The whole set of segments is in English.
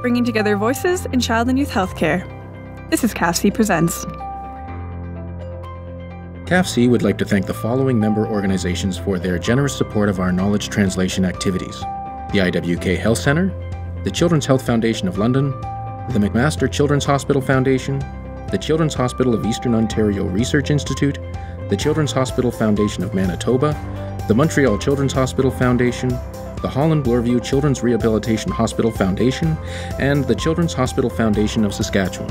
bringing together voices in child and youth healthcare. This is CAFC Presents. CAFC would like to thank the following member organizations for their generous support of our knowledge translation activities: the IWK Health Centre, the Children's Health Foundation of London, the McMaster Children's Hospital Foundation, the Children's Hospital of Eastern Ontario Research Institute, the Children's Hospital Foundation of Manitoba, the Montreal Children's Hospital Foundation, the Holland Bloorview Children's Rehabilitation Hospital Foundation, and the Children's Hospital Foundation of Saskatchewan.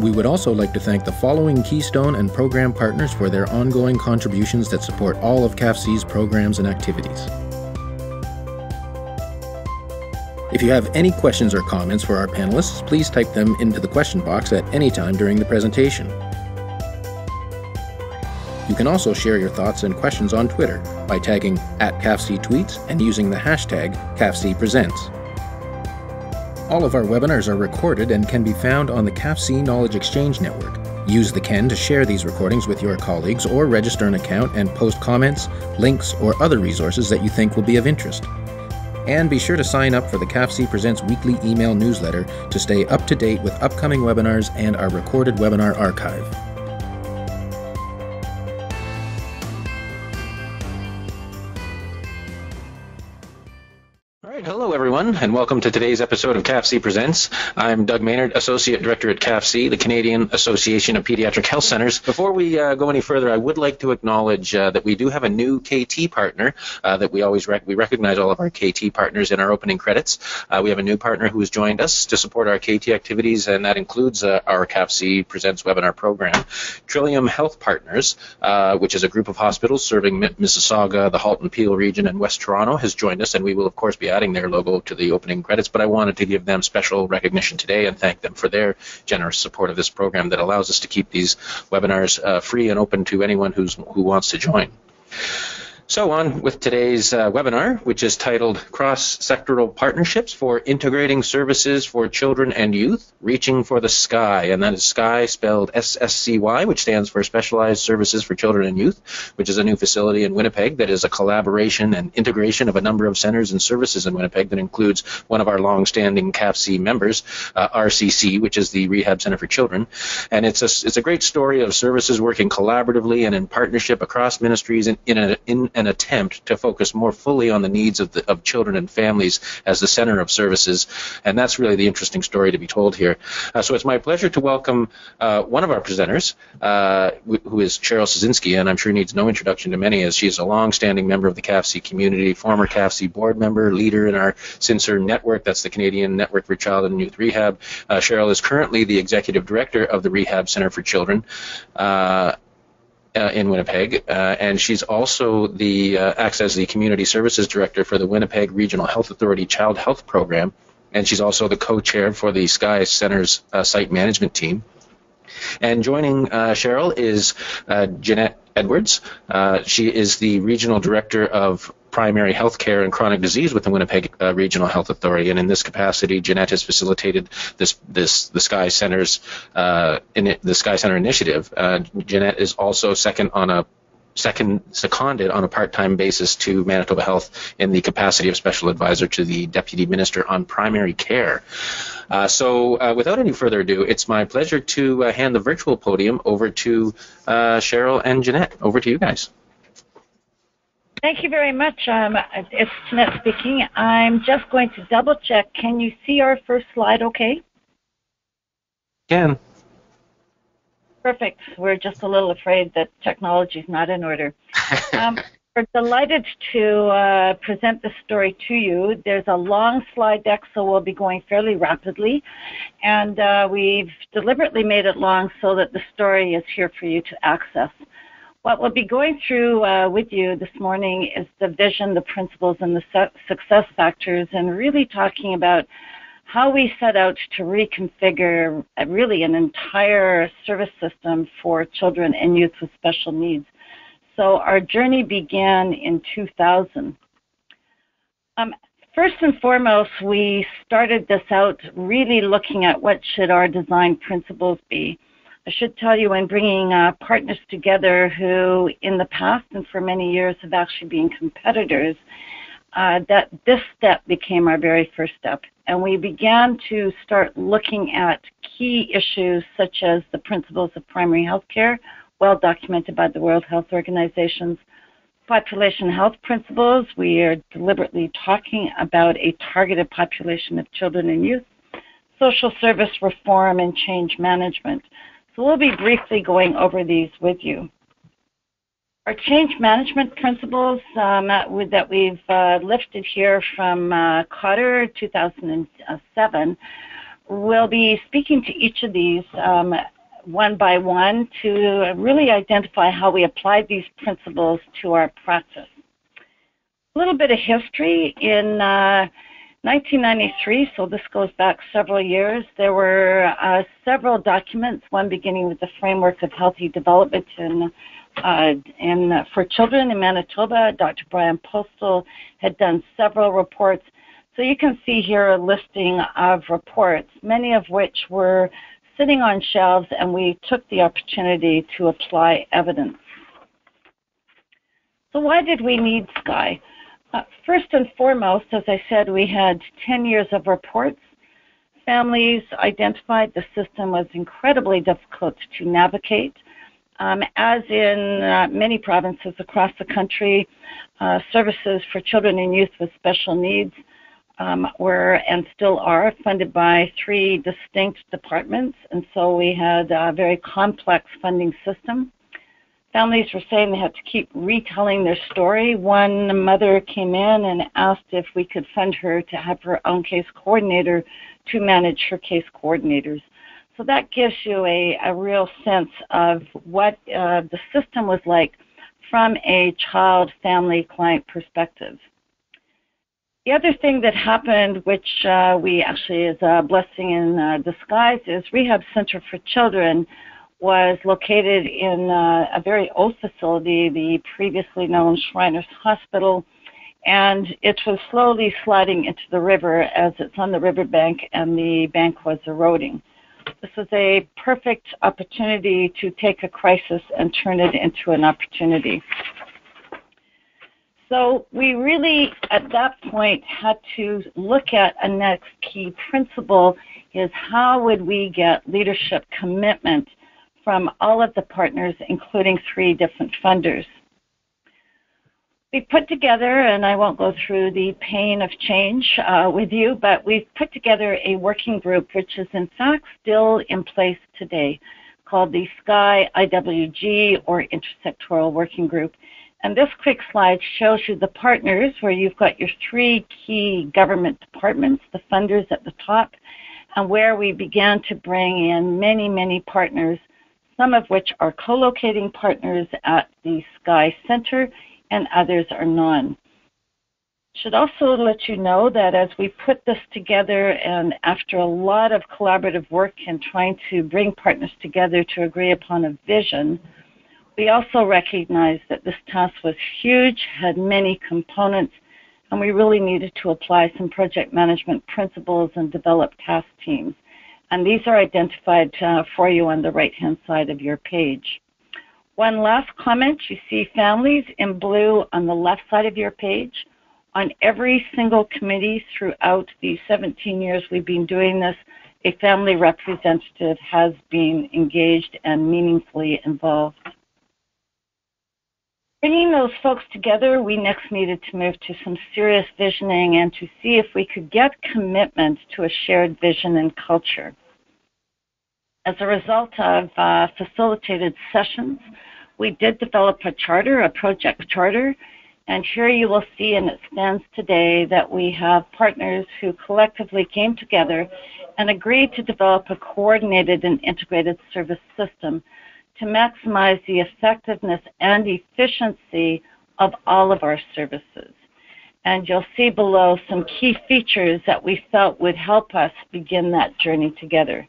We would also like to thank the following Keystone and program partners for their ongoing contributions that support all of CAFC's programs and activities. If you have any questions or comments for our panelists, please type them into the question box at any time during the presentation. You can also share your thoughts and questions on Twitter by tagging @CAFCTweets and using the hashtag CAFCPresents. All of our webinars are recorded and can be found on the CAFC Knowledge Exchange Network. Use the CAN to share these recordings with your colleagues or register an account and post comments, links, or other resources that you think will be of interest. And be sure to sign up for the CAFC Presents weekly email newsletter to stay up to date with upcoming webinars and our recorded webinar archive. All right, hello everyone, and welcome to today's episode of CAFC Presents. I'm Doug Maynard, Associate Director at CAFC, the Canadian Association of Pediatric Health Centres. Before we go any further, I would like to acknowledge that we do have a new KT partner that we always recognize all of our KT partners in our opening credits. We have a new partner who has joined us to support our KT activities, and that includes our CAFC Presents webinar program. Trillium Health Partners, which is a group of hospitals serving Mississauga, the Halton Peel region, and West Toronto, has joined us, and we will, of course, be adding their logo to the opening credits, but I wanted to give them special recognition today and thank them for their generous support of this program that allows us to keep these webinars free and open to anyone who wants to join. So on with today's webinar, which is titled Cross-Sectoral Partnerships for Integrating Services for Children and Youth, Reaching for the Sky. And that is SCY spelled SSCY, which stands for Specialized Services for Children and Youth, which is a new facility in Winnipeg that is a collaboration and integration of a number of centers and services in Winnipeg that includes one of our long-standing CAFC members, RCC, which is the Rehab Center for Children. And it's a great story of services working collaboratively and in partnership across ministries in an attempt to focus more fully on the needs of children and families as the center of services, and that's really the interesting story to be told here. So it's my pleasure to welcome one of our presenters, who is Cheryl Szynski, and I'm sure needs no introduction to many, as she's a long-standing member of the CAFC community, former CAFC board member, leader in our CINSER network, that's the Canadian Network for Child and Youth Rehab. Cheryl is currently the executive director of the Rehab Center for Children in Winnipeg, and she's also acts as the Community Services Director for the Winnipeg Regional Health Authority Child Health Program, and she's also the co-chair for the SCY Center's site management team. And joining Cheryl is Jeanette Edwards. She is the Regional Director of Primary Health Care and Chronic Disease with the Winnipeg Regional Health Authority, and in this capacity, Jeanette has facilitated the SCY Center's the SCY Center initiative. Jeanette is also seconded on a part-time basis to Manitoba Health in the capacity of special advisor to the Deputy Minister on Primary Care. So without any further ado, it's my pleasure to hand the virtual podium over to Cheryl and Jeanette. Over to you guys. Thank you very much. It's Jeanette speaking. I'm just going to double check. Can you see our first slide okay? Can. Perfect. We're just a little afraid that technology is not in order. We're delighted to present this story to you. There's a long slide deck, so we'll be going fairly rapidly. And we've deliberately made it long so that the story is here for you to access. What we'll be going through with you this morning is the vision, the principles, and the success factors, and really talking about how we set out to reconfigure really an entire service system for children and youth with special needs. So our journey began in 2000. First and foremost, we started this out really looking at what should our design principles be. I should tell you, in bringing partners together who in the past and for many years have actually been competitors, that this step became our very first step. and we began to start looking at key issues such as the principles of primary health care, well documented by the World Health Organization's population health principles. We are deliberately talking about a targeted population of children and youth, social service reform, and change management. So we'll be briefly going over these with you. Our change management principles that we've lifted here from Cotter 2007 will be speaking to each of these one by one to really identify how we apply these principles to our practice. A little bit of history. In 1993, so this goes back several years, there were several documents, one beginning with the Framework of Healthy Development for Children in Manitoba. Dr. Brian Postel had done several reports. So you can see here a listing of reports, many of which were sitting on shelves, and we took the opportunity to apply evidence. So why did we need SKY? First and foremost, as I said, we had 10 years of reports. Families identified the system was incredibly difficult to navigate. As in many provinces across the country, services for children and youth with special needs were and still are funded by three distinct departments, and so we had a very complex funding system. Families were saying they had to keep retelling their story. One mother came in and asked if we could fund her to have her own case coordinator to manage her case coordinators. So that gives you a real sense of what the system was like from a child, family, client perspective. The other thing that happened, which we actually is a blessing in disguise, is Rehab Center for Children was located in a very old facility, the previously known Shriners Hospital, and it was slowly sliding into the river as it's on the riverbank and the bank was eroding. This was a perfect opportunity to take a crisis and turn it into an opportunity. So we really, at that point, had to look at a next key principle is how would we get leadership commitment from all of the partners, including three different funders. We put together, and I won't go through the pain of change with you, but we've put together a working group, which is in fact still in place today, called the SKY IWG, or Intersectoral Working Group. And this quick slide shows you the partners where you've got your three key government departments, the funders at the top, and where we began to bring in many, many partners, some of which are co-locating partners at the SKY Center and others are non. Should also let you know that as we put this together and after a lot of collaborative work and trying to bring partners together to agree upon a vision, we also recognized that this task was huge, had many components, and we really needed to apply some project management principles and develop task teams. And these are identified for you on the right-hand side of your page. One last comment, you see families in blue on the left side of your page. On every single committee throughout the 17 years we've been doing this, a family representative has been engaged and meaningfully involved. Bringing those folks together, we next needed to move to some serious visioning and to see if we could get commitment to a shared vision and culture. As a result of facilitated sessions, we did develop a charter, a project charter, and here you will see, and it stands today, that we have partners who collectively came together and agreed to develop a coordinated and integrated service system to maximize the effectiveness and efficiency of all of our services. And you'll see below some key features that we felt would help us begin that journey together.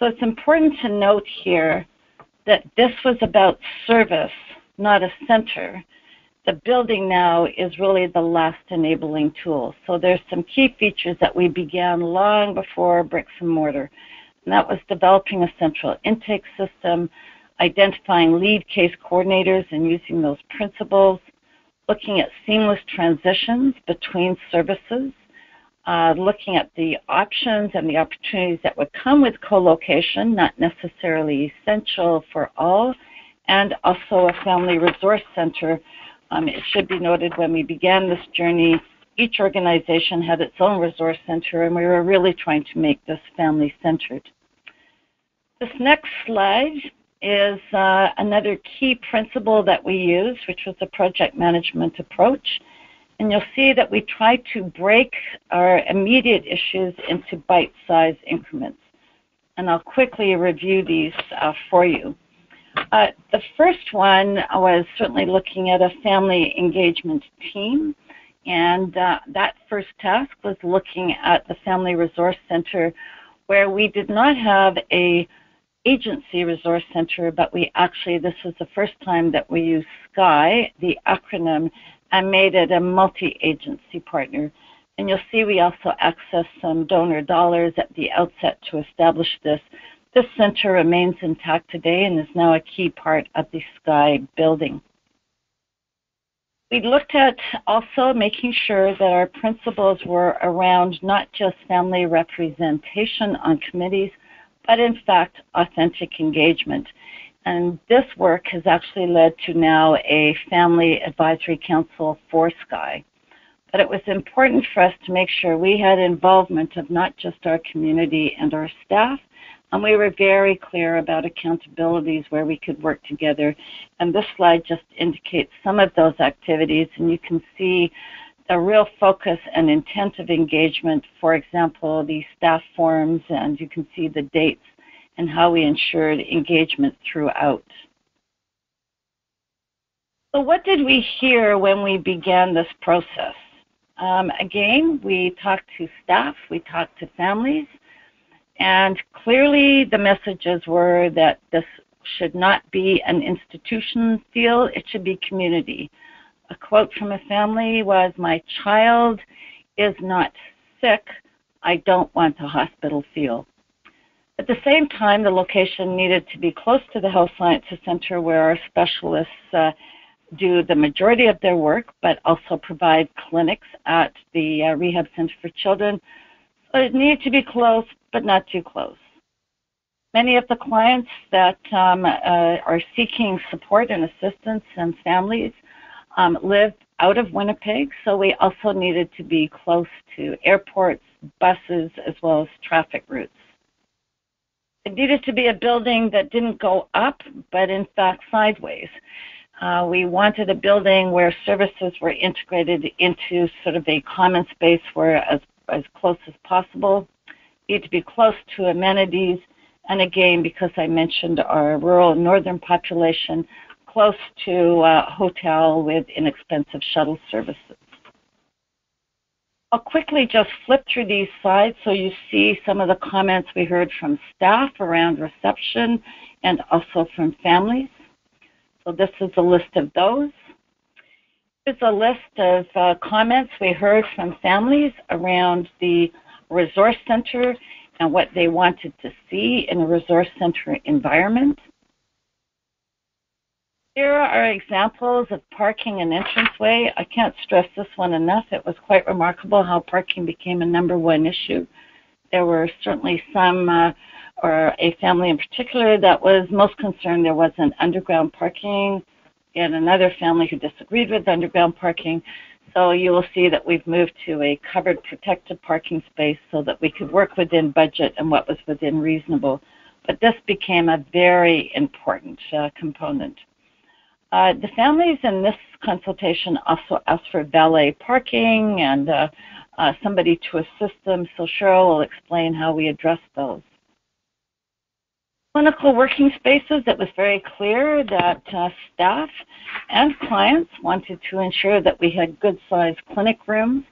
So it's important to note here that this was about service, not a center. The building now is really the last enabling tool. So there's some key features that we began long before bricks and mortar, and that was developing a central intake system, identifying lead case coordinators and using those principles, looking at seamless transitions between services, looking at the options and the opportunities that would come with co-location, not necessarily essential for all, and also a family resource center. It should be noted when we began this journey, each organization had its own resource center, and we were really trying to make this family-centered. This next slide is another key principle that we used, which was the project management approach. And you'll see that we try to break our immediate issues into bite-sized increments. And I'll quickly review these for you. The first one was certainly looking at a family engagement team. And that first task was looking at the Family Resource Center, where we did not have an agency resource center, but we actually, this was the first time that we used SCI, the acronym, and made it a multi-agency partner. And you'll see we also accessed some donor dollars at the outset to establish this. This center remains intact today and is now a key part of the SCI building. We looked at also making sure that our principles were around not just family representation on committees, but in fact, authentic engagement. And this work has actually led to now a family advisory council for SCI. But it was important for us to make sure we had involvement of not just our community and our staff, and we were very clear about accountabilities where we could work together. And this slide just indicates some of those activities, and you can see a real focus and intent of engagement, for example, the staff forums, and you can see the dates and how we ensured engagement throughout. So what did we hear when we began this process? Again, we talked to staff, we talked to families, and clearly the messages were that this should not be an institution feel, it should be community. A quote from a family was, "My child is not sick, I don't want a hospital feel." At the same time, the location needed to be close to the Health Sciences Center, where our specialists do the majority of their work, but also provide clinics at the Rehab Center for Children. So it needed to be close, but not too close. Many of the clients that are seeking support and assistance and families live out of Winnipeg, so we also needed to be close to airports, buses, as well as traffic routes. It needed to be a building that didn't go up, but in fact sideways. We wanted a building where services were integrated into sort of a common space where as close as possible. Need to be close to amenities, and again, because I mentioned our rural northern population, close to a hotel with inexpensive shuttle services. I'll quickly just flip through these slides so you see some of the comments we heard from staff around reception and also from families. So this is a list of those. Here's a list of comments we heard from families around the resource center and what they wanted to see in a resource center environment. Here are examples of parking and entranceway. I can't stress this one enough. It was quite remarkable how parking became a #1 issue. There were certainly some, or a family in particular, that was most concerned there wasn't underground parking, and another family who disagreed with underground parking. So you will see that we've moved to a covered protected parking space so that we could work within budget and what was within reasonable. But this became a very important component. The families in this consultation also asked for valet parking and somebody to assist them, so Cheryl will explain how we address those. Clinical working spaces, it was very clear that staff and clients wanted to ensure that we had good-sized clinic rooms,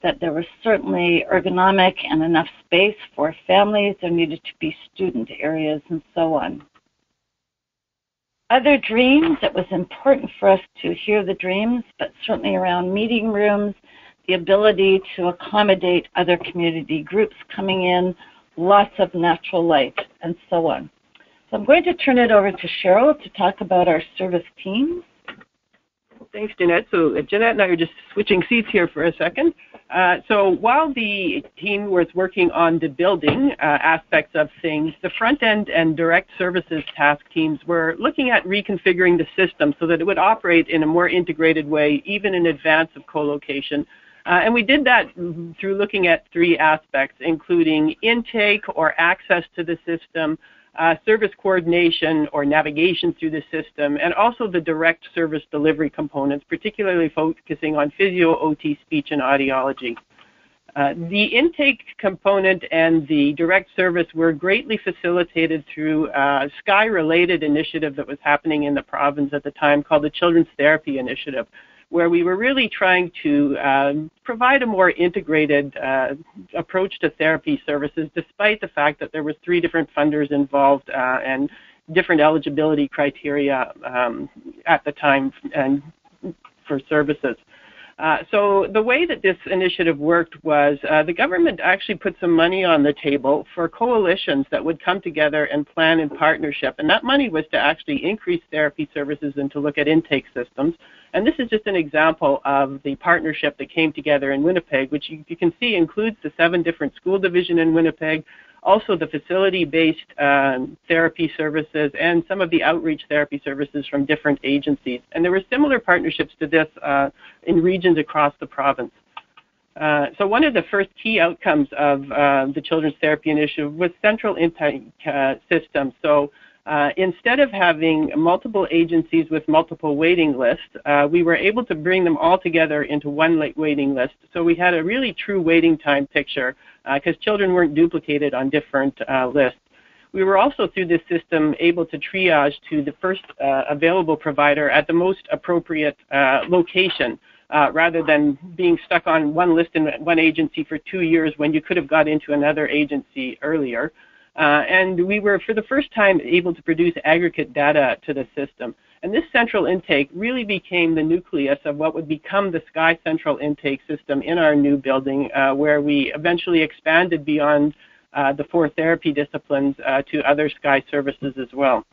that there was certainly ergonomic and enough space for families. There needed to be student areas and so on. Other dreams, it was important for us to hear the dreams, but certainly around meeting rooms, the ability to accommodate other community groups coming in, lots of natural light, and so on. So I'm going to turn it over to Cheryl to talk about our service team. Thanks, Jeanette. So Jeanette and I are just switching seats here for a second. So while the team was working on the building aspects of things, the front-end and direct services task teams were looking at reconfiguring the system so that it would operate in a more integrated way, even in advance of co-location. And we did that through looking at three aspects, including intake or access to the system, service coordination or navigation through the system, and also the direct service delivery components, particularly focusing on physio, OT, speech, and audiology. The intake component and the direct service were greatly facilitated through a SCHI-related initiative that was happening in the province at the time called the Children's Therapy Initiative, where we were really trying to provide a more integrated approach to therapy services, despite the fact that there were three different funders involved and different eligibility criteria at the time and for services. So the way that this initiative worked was the government actually put some money on the table for coalitions that would come together and plan in partnership. And that money was to actually increase therapy services and to look at intake systems. And this is just an example of the partnership that came together in Winnipeg, which you can see includes the 7 different school divisions in Winnipeg, also the facility-based therapy services and some of the outreach therapy services from different agencies. And there were similar partnerships to this in regions across the province. So one of the first key outcomes of the Children's Therapy Initiative was central intake systems. So instead of having multiple agencies with multiple waiting lists, we were able to bring them all together into one waiting list. So we had a really true waiting time picture because children weren't duplicated on different lists. We were also, through this system, able to triage to the first available provider at the most appropriate location, rather than being stuck on one list in one agency for 2 years when you could have got into another agency earlier. And we were, for the first time, able to produce aggregate data to the system. And this central intake really became the nucleus of what would become the SCHI Central Intake System in our new building, where we eventually expanded beyond the 4 therapy disciplines to other SCHI services as well.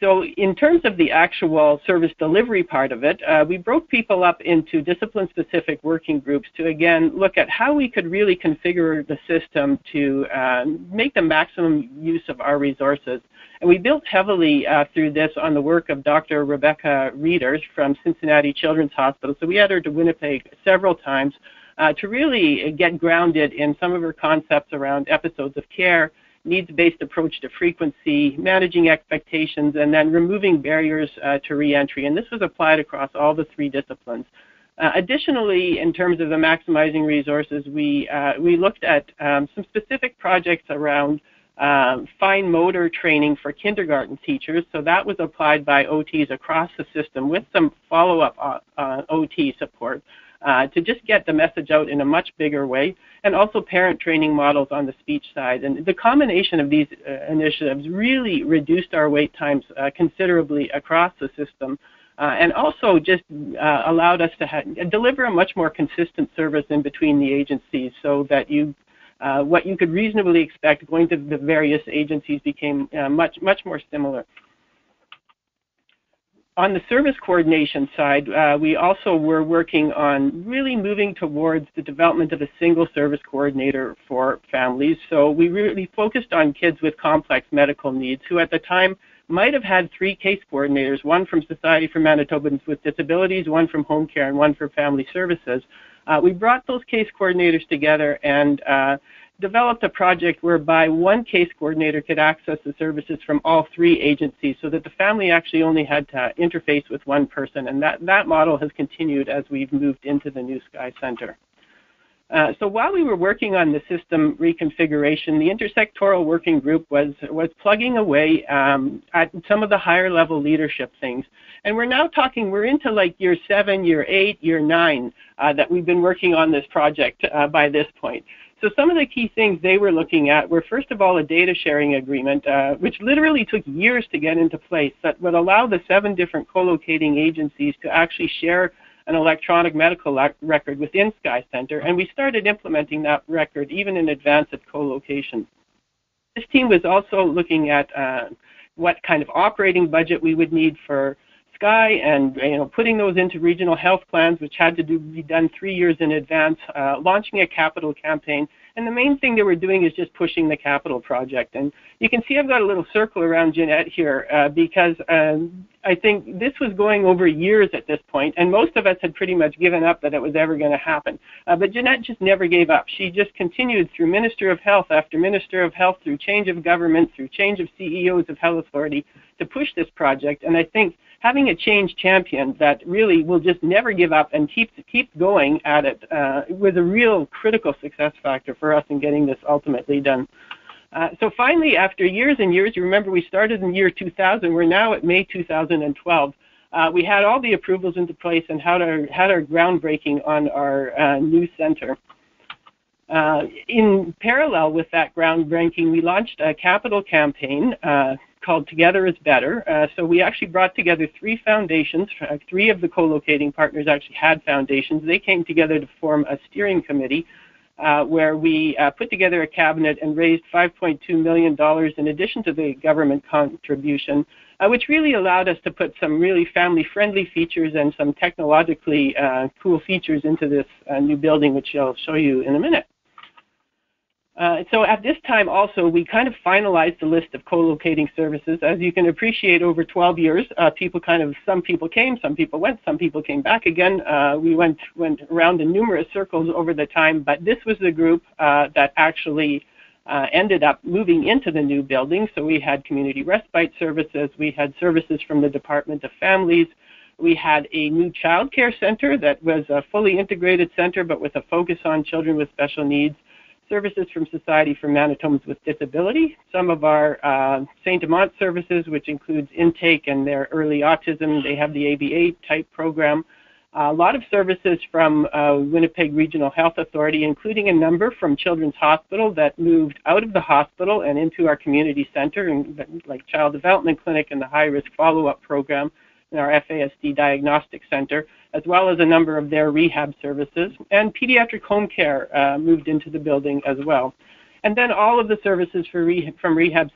So in terms of the actual service delivery part of it, we broke people up into discipline-specific working groups to, again, look at how we could really configure the system to make the maximum use of our resources. And we built heavily through this on the work of Dr. Rebecca Readers from Cincinnati Children's Hospital. So we had her to Winnipeg several times to really get grounded in some of her concepts around episodes of care, needs-based approach to frequency, managing expectations, and then removing barriers to re-entry. And this was applied across all the 3 disciplines. Additionally, in terms of the maximizing resources, we looked at some specific projects around fine motor training for kindergarten teachers. So that was applied by OTs across the system with some follow-up OT support to just get the message out in a much bigger way, and also parent training models on the speech side. And the combination of these initiatives really reduced our wait times considerably across the system, and also just allowed us to deliver a much more consistent service in between the agencies, so that what you could reasonably expect going to the various agencies became much more similar. On the service coordination side, we also were working on really moving towards the development of a single service coordinator for families. So we really focused on kids with complex medical needs who at the time might have had 3 case coordinators, one from Society for Manitobans with Disabilities, one from Home Care, and one for Family Services. We brought those case coordinators together and developed a project whereby one case coordinator could access the services from all 3 agencies, so that the family actually only had to interface with one person, and that model has continued as we've moved into the new SCHI Center. So while we were working on the system reconfiguration, the intersectoral working group was plugging away at some of the higher level leadership things. And we're now talking, we're into like year 7, year 8, year 9 that we've been working on this project by this point. So some of the key things they were looking at were, first of all, a data sharing agreement, which literally took years to get into place, that would allow the 7 different co-locating agencies to actually share an electronic medical record within SCHI Center, and we started implementing that record even in advance of co-location. This team was also looking at what kind of operating budget we would need for sky, and putting those into regional health plans, which had to be done 3 years in advance, launching a capital campaign. And the main thing they were doing is just pushing the capital project. And you can see I've got a little circle around Jeanette here because I think this was going over years at this point, and most of us had pretty much given up that it was ever going to happen. But Jeanette just never gave up. She just continued through Minister of Health after Minister of Health, through change of government, through change of CEOs of Health Authority to push this project. And I think having a change champion that really will just never give up and keep going at it was a real critical success factor for us in getting this ultimately done. So finally, after years and years, you remember we started in year 2000, we're now at May 2012. We had all the approvals into place and had our groundbreaking on our new center. In parallel with that groundbreaking, we launched a capital campaign called Together is Better. So we actually brought together three foundations. Three of the co-locating partners actually had foundations. They came together to form a steering committee where we put together a cabinet and raised $5.2 million in addition to the government contribution, which really allowed us to put some really family-friendly features and some technologically cool features into this new building, which I'll show you in a minute. So at this time also, we kind of finalized the list of co-locating services. As you can appreciate, over 12 years, some people came, some people went, some people came back again. We went around in numerous circles over the time, but this was the group that actually ended up moving into the new building. So we had community respite services, we had services from the Department of Families, we had a new child care center that was a fully integrated center, but with a focus on children with special needs. Services from Society for Manitobans with Disability, some of our St. Amant services, which includes intake and their early autism. They have the ABA-type program. A lot of services from Winnipeg Regional Health Authority, including a number from Children's Hospital that moved out of the hospital and into our community center, and, like Child Development Clinic and the high-risk follow-up program in our FASD Diagnostic Center, as well as a number of their rehab services. And pediatric home care moved into the building as well. And then all of the services for from Rehab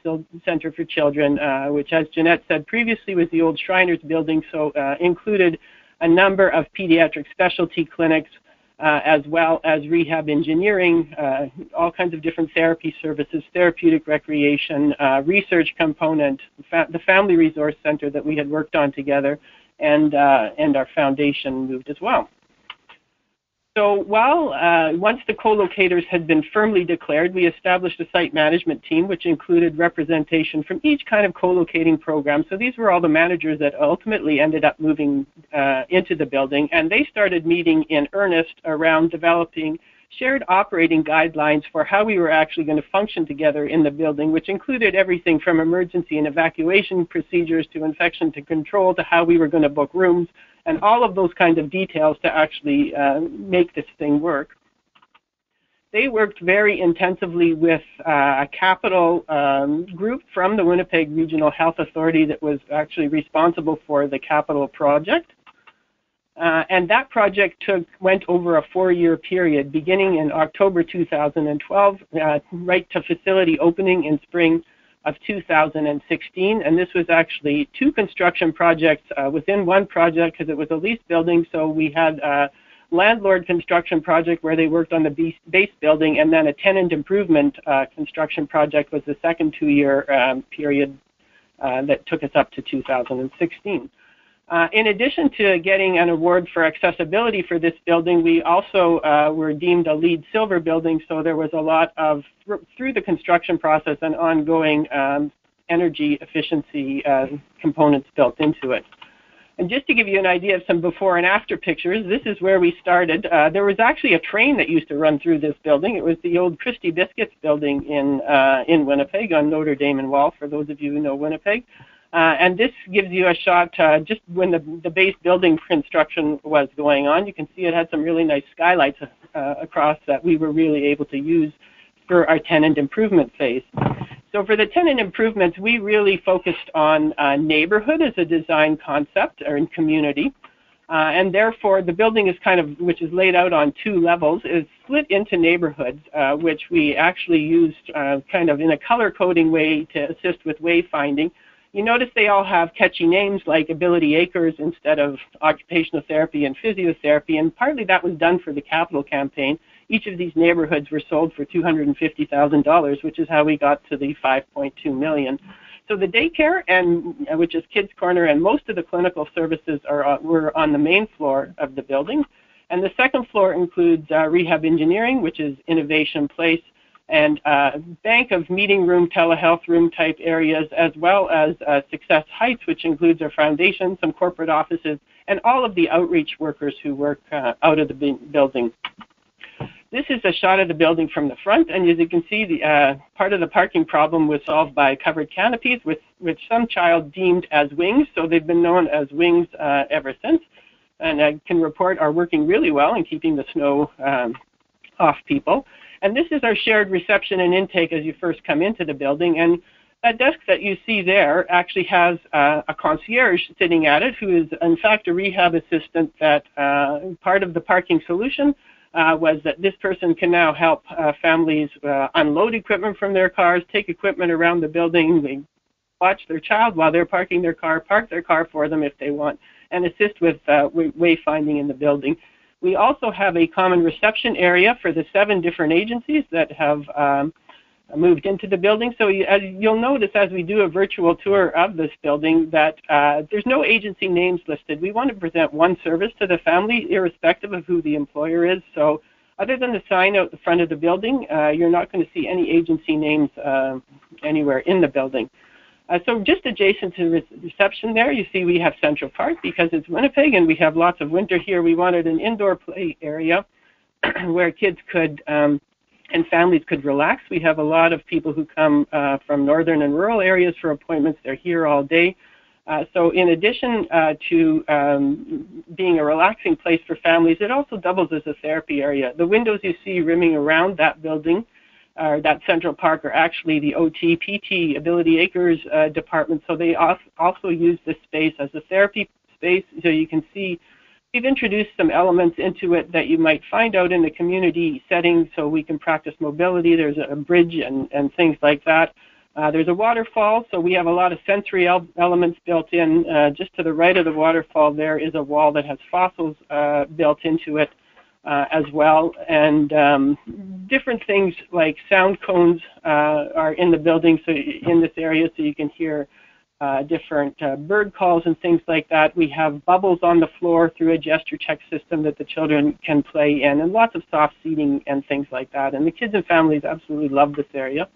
Center for Children, which, as Jeanette said previously, was the old Shriners building, so included a number of pediatric specialty clinics, as well as rehab engineering, all kinds of different therapy services, therapeutic recreation, research component, the Family Resource Center that we had worked on together, and our foundation moved as well. So while once the co-locators had been firmly declared, we established a site management team, which included representation from each kind of co-locating program. So these were all the managers that ultimately ended up moving into the building, and they started meeting in earnest around developing shared operating guidelines for how we were actually going to function together in the building, which included everything from emergency and evacuation procedures to infection to control to how we were going to book rooms and all of those kinds of details to actually make this thing work. They worked very intensively with a capital group from the Winnipeg Regional Health Authority that was actually responsible for the capital project. And that project went over a 4-year period, beginning in October 2012, right to facility opening in spring of 2016. And this was actually two construction projects within one project because it was a leased building. So we had a landlord construction project where they worked on the base building, and then a tenant improvement construction project was the second 2-year period that took us up to 2016. In addition to getting an award for accessibility for this building, we also were deemed a LEED Silver building, so there was a lot of, through the construction process, and ongoing energy efficiency components built into it. And just to give you an idea of some before and after pictures, this is where we started. There was actually a train that used to run through this building. It was the old Christie Biscuits building in Winnipeg on Notre Dame and Wall, for those of you who know Winnipeg. And this gives you a shot just when the base building construction was going on. You can see it had some really nice skylights across that we were really able to use for our tenant improvement phase. So for the tenant improvements, we really focused on neighborhood as a design concept, or in community. And therefore, the building is kind of, which is laid out on 2 levels, is split into neighborhoods, which we actually used kind of in a color coding way to assist with wayfinding. You notice they all have catchy names like Ability Acres instead of occupational therapy and physiotherapy, and partly that was done for the capital campaign. Each of these neighborhoods were sold for $250,000, which is how we got to the $5.2 million. So the daycare, and which is Kids Corner, and most of the clinical services were on the main floor of the building. And the second floor includes rehab engineering, which is Innovation Place, and a bank of meeting room, telehealth room type areas, as well as Success Heights, which includes our foundation, some corporate offices, and all of the outreach workers who work out of the building. This is a shot of the building from the front, and as you can see, the part of the parking problem was solved by covered canopies, which some child deemed as wings, so they've been known as wings ever since, and I can report are working really well in keeping the snow off people. And this is our shared reception and intake as you first come into the building, and that desk that you see there actually has a concierge sitting at it, who is in fact a rehab assistant that part of the parking solution was that this person can now help families unload equipment from their cars, take equipment around the building, they watch their child while they're parking their car, park their car for them if they want, and assist with wayfinding in the building. We also have a common reception area for the 7 different agencies that have moved into the building. So as you'll notice as we do a virtual tour of this building that there's no agency names listed. We want to present one service to the family irrespective of who the employer is. So other than the sign out the front of the building, you're not going to see any agency names anywhere in the building. So just adjacent to reception there, you see we have Central Park because it's Winnipeg and we have lots of winter here. We wanted an indoor play area where kids could and families could relax. We have a lot of people who come from northern and rural areas for appointments. They're here all day. So in addition to being a relaxing place for families, it also doubles as a therapy area. The windows you see rimming around that building, or that Central Park, are actually the OT, PT, Ability Acres department. So they also use this space as a therapy space. So you can see we've introduced some elements into it that you might find out in the community setting, so we can practice mobility. There's a bridge and things like that. There's a waterfall, so we have a lot of sensory elements built in. Just to the right of the waterfall there is a wall that has fossils built into it as well. And different things like sound cones are in the building, so in this area, so you can hear different bird calls and things like that. We have bubbles on the floor through a gesture check system that the children can play in, and lots of soft seating and things like that. And the kids and families absolutely love this area.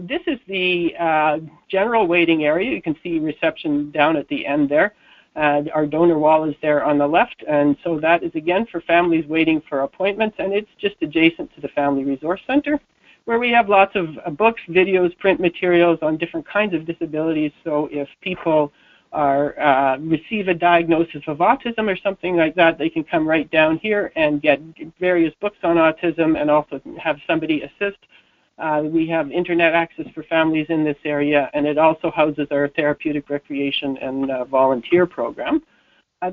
This is the general waiting area. You can see reception down at the end there. Our donor wall is there on the left, and so that is again for families waiting for appointments, and it's just adjacent to the Family Resource Centre, where we have lots of books, videos, print materials on different kinds of disabilities. So if people receive a diagnosis of autism or something like that, they can come right down here and get various books on autism and also have somebody assist. We have internet access for families in this area, and it also houses our therapeutic recreation and volunteer program.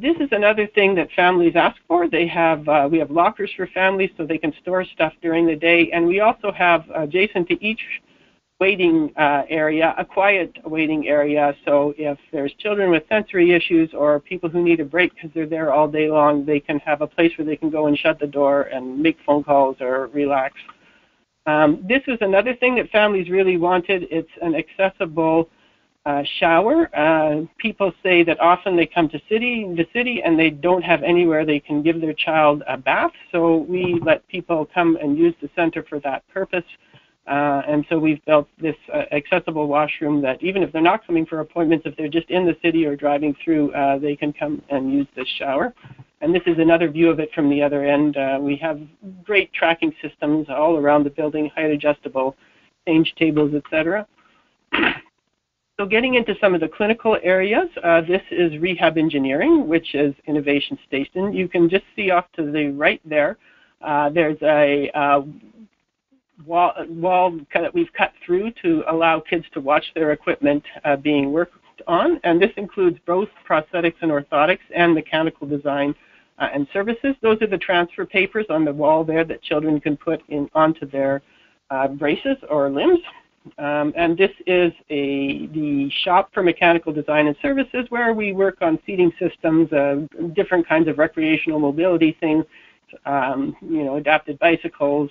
This is another thing that families ask for. They have we have lockers for families so they can store stuff during the day, and we also have adjacent to each waiting area a quiet waiting area. So if there's children with sensory issues or people who need a break because they're there all day long, they can have a place where they can go and shut the door and make phone calls or relax. This was another thing that families really wanted. It's an accessible shower. People say that often they come to the city and they don't have anywhere they can give their child a bath, so we let people come and use the center for that purpose, and so we've built this accessible washroom that even if they're not coming for appointments, if they're just in the city or driving through, they can come and use this shower. And this is another view of it from the other end. We have great tracking systems all around the building, height adjustable, change tables, etc. So getting into some of the clinical areas, this is rehab engineering, which is Innovation Station. You can just see off to the right there, there's a wall that we've cut through to allow kids to watch their equipment being worked on, and this includes both prosthetics and orthotics and mechanical design and services. Those are the transfer papers on the wall there that children can put in onto their braces or limbs. And this is the shop for mechanical design and services, where we work on seating systems, different kinds of recreational mobility things, you know, adapted bicycles,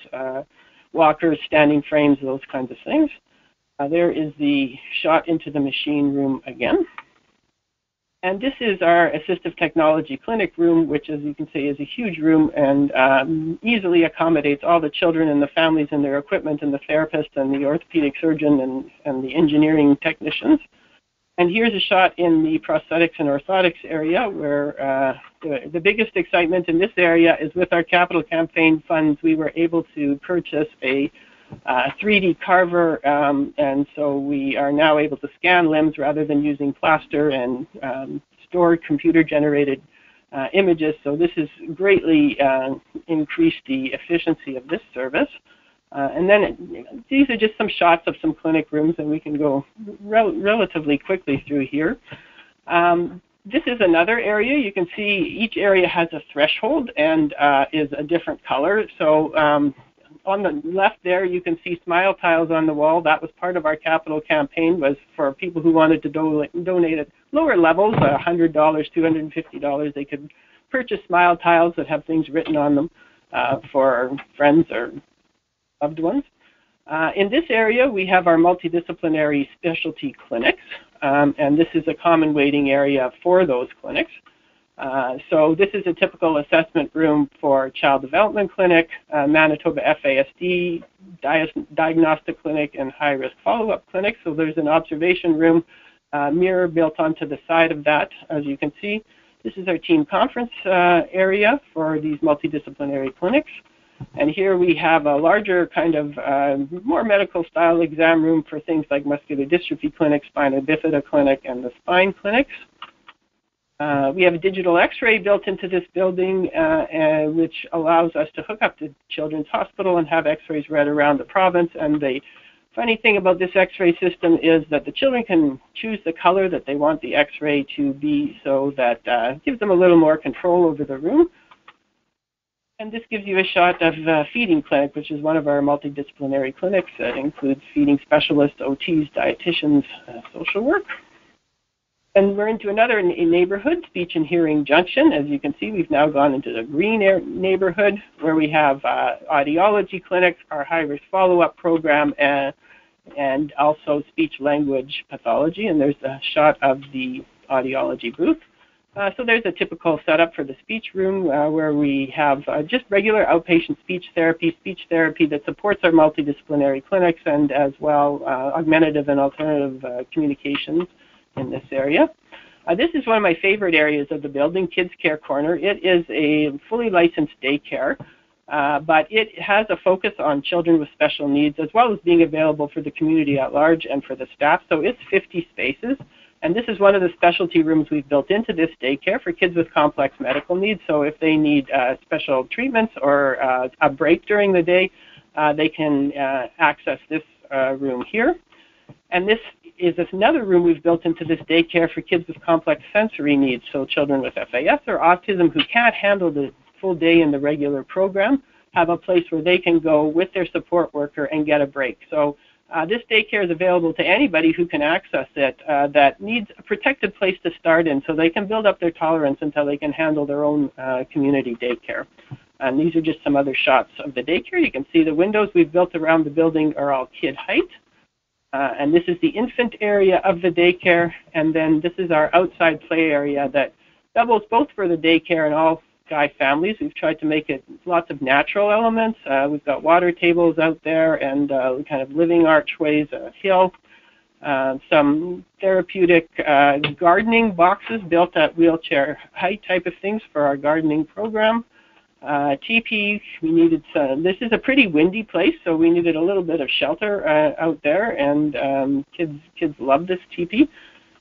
walkers, standing frames, those kinds of things. There is the shot into the machine room again. And this is our assistive technology clinic room, which, as you can see, is a huge room and easily accommodates all the children and the families and their equipment and the therapist and the orthopedic surgeon and the engineering technicians. And here's a shot in the prosthetics and orthotics area, where the biggest excitement in this area is with our capital campaign funds. We were able to purchase a 3D carver, and so we are now able to scan limbs rather than using plaster and store computer-generated images. So this has greatly increased the efficiency of this service. And then these are just some shots of some clinic rooms, and we can go relatively quickly through here. This is another area. You can see each area has a threshold and is a different color. So on the left there, you can see smile tiles on the wall. That was part of our capital campaign, was for people who wanted to donate at lower levels, $100, $250. They could purchase smile tiles that have things written on them for friends or loved ones. In this area, we have our multidisciplinary specialty clinics, and this is a common waiting area for those clinics. So this is a typical assessment room for Child Development Clinic, Manitoba FASD, Diagnostic Clinic, and High-Risk Follow-Up Clinic. So there's an observation room, mirror built onto the side of that, as you can see. This is our team conference area for these multidisciplinary clinics. And here we have a larger kind of more medical-style exam room for things like muscular dystrophy clinic, spina bifida clinic, and the spine clinics. We have a digital X-ray built into this building, which allows us to hook up to Children's Hospital and have X-rays read around the province. And the funny thing about this X-ray system is that the children can choose the color that they want the X-ray to be, so that gives them a little more control over the room. And this gives you a shot of the feeding clinic, which is one of our multidisciplinary clinics that includes feeding specialists, OTs, dietitians, social work. And we're into another neighborhood, Speech and Hearing Junction. As you can see, we've now gone into the green neighborhood, where we have audiology clinics, our high-risk follow-up program, and also speech-language pathology. And there's a shot of the audiology booth. So there's a typical setup for the speech room, where we have just regular outpatient speech therapy that supports our multidisciplinary clinics, and as well augmentative and alternative communications in this area. This is one of my favorite areas of the building, Kids Care Corner. It is a fully licensed daycare, but it has a focus on children with special needs, as well as being available for the community at large and for the staff. So it's 50 spaces, and this is one of the specialty rooms we've built into this daycare for kids with complex medical needs. So if they need special treatments or a break during the day, they can access this room here. And this is another room we've built into this daycare for kids with complex sensory needs, so children with FAS or autism who can't handle the full day in the regular program have a place where they can go with their support worker and get a break. So this daycare is available to anybody who can access it that needs a protected place to start in, so they can build up their tolerance until they can handle their own community daycare. And these are just some other shots of the daycare. You can see the windows we've built around the building are all kid height. And this is the infant area of the daycare, and then this is our outside play area that doubles both for the daycare and all guy families. We've tried to make it lots of natural elements. We've got water tables out there and kind of living archways, a hill, some therapeutic gardening boxes built at wheelchair height type of things for our gardening program. Teepee, we needed some. This is a pretty windy place, so we needed a little bit of shelter out there, and kids love this teepee.